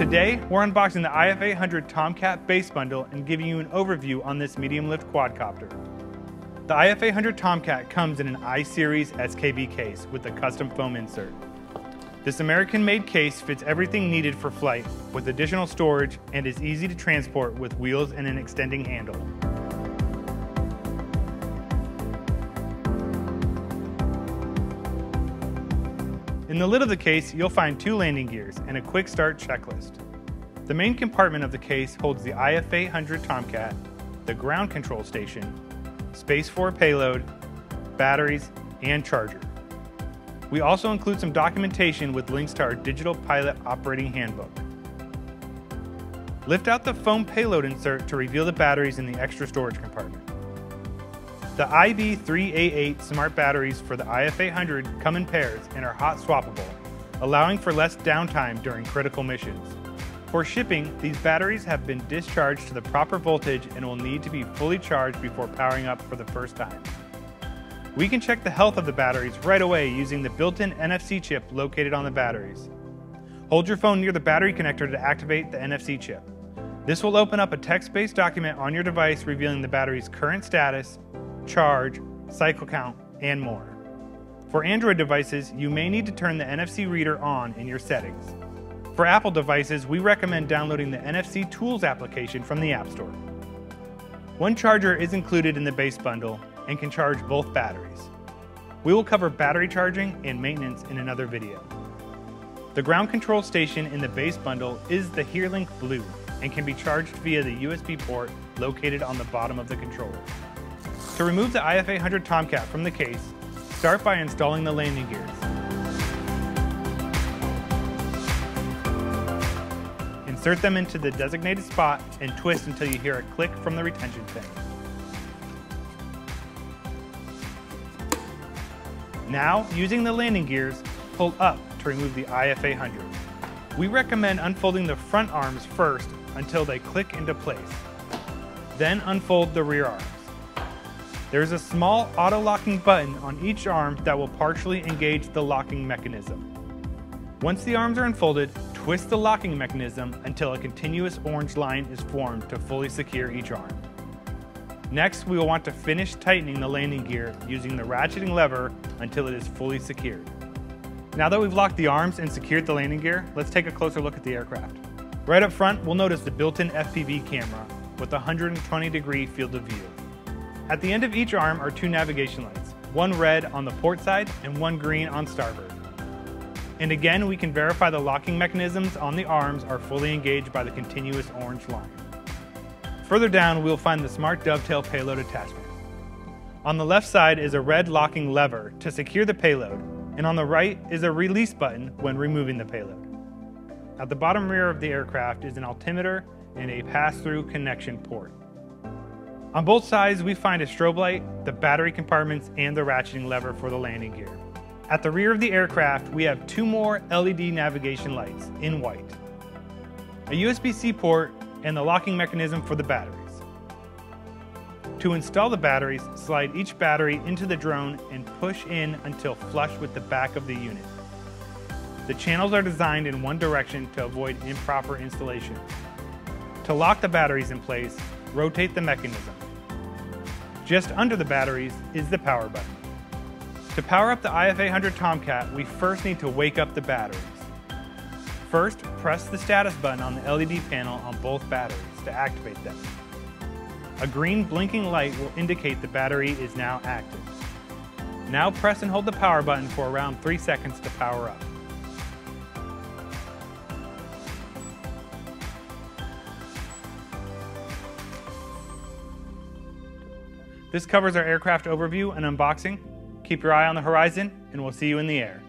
Today, we're unboxing the IF800 Tomcat base bundle and giving you an overview on this medium-lift quadcopter. The IF800 Tomcat comes in an I-Series SKB case with a custom foam insert. This American-made case fits everything needed for flight with additional storage and is easy to transport with wheels and an extending handle. In the lid of the case, you'll find two landing gears and a quick start checklist. The main compartment of the case holds the IF800 Tomcat, the ground control station, Space4 payload, batteries, and charger. We also include some documentation with links to our digital pilot operating handbook. Lift out the foam payload insert to reveal the batteries in the extra storage compartment. The IV388 smart batteries for the IF800 come in pairs and are hot swappable, allowing for less downtime during critical missions. For shipping, these batteries have been discharged to the proper voltage and will need to be fully charged before powering up for the first time. We can check the health of the batteries right away using the built-in NFC chip located on the batteries. Hold your phone near the battery connector to activate the NFC chip. This will open up a text-based document on your device revealing the battery's current status, charge, cycle count, and more. For Android devices, you may need to turn the NFC reader on in your settings. For Apple devices, we recommend downloading the NFC Tools application from the App Store. One charger is included in the base bundle and can charge both batteries. We will cover battery charging and maintenance in another video. The ground control station in the base bundle is the HereLink Blue and can be charged via the USB port located on the bottom of the controller. To remove the IF800 Tomcat from the case, start by installing the landing gears. Insert them into the designated spot and twist until you hear a click from the retention pin. Now, using the landing gears, pull up to remove the IF800. We recommend unfolding the front arms first until they click into place. Then unfold the rear arms. There is a small auto-locking button on each arm that will partially engage the locking mechanism. Once the arms are unfolded, twist the locking mechanism until a continuous orange line is formed to fully secure each arm. Next, we will want to finish tightening the landing gear using the ratcheting lever until it is fully secured. Now that we've locked the arms and secured the landing gear, let's take a closer look at the aircraft. Right up front, we'll notice the built-in FPV camera with a 120-degree field of view. At the end of each arm are two navigation lights, one red on the port side and one green on starboard. And again, we can verify the locking mechanisms on the arms are fully engaged by the continuous orange line. Further down, we'll find the smart dovetail payload attachment. On the left side is a red locking lever to secure the payload, and on the right is a release button when removing the payload. At the bottom rear of the aircraft is an altimeter and a pass-through connection port. On both sides, we find a strobe light, the battery compartments, and the ratcheting lever for the landing gear. At the rear of the aircraft, we have two more LED navigation lights in white, a USB-C port, and the locking mechanism for the batteries. To install the batteries, slide each battery into the drone and push in until flush with the back of the unit. The channels are designed in one direction to avoid improper installation. To lock the batteries in place, rotate the mechanism. Just under the batteries is the power button. To power up the IF800 Tomcat, we first need to wake up the batteries. First, press the status button on the LED panel on both batteries to activate them. A green blinking light will indicate the battery is now active. Now press and hold the power button for around 3 seconds to power up. This covers our aircraft overview and unboxing. Keep your eye on the horizon, and we'll see you in the air.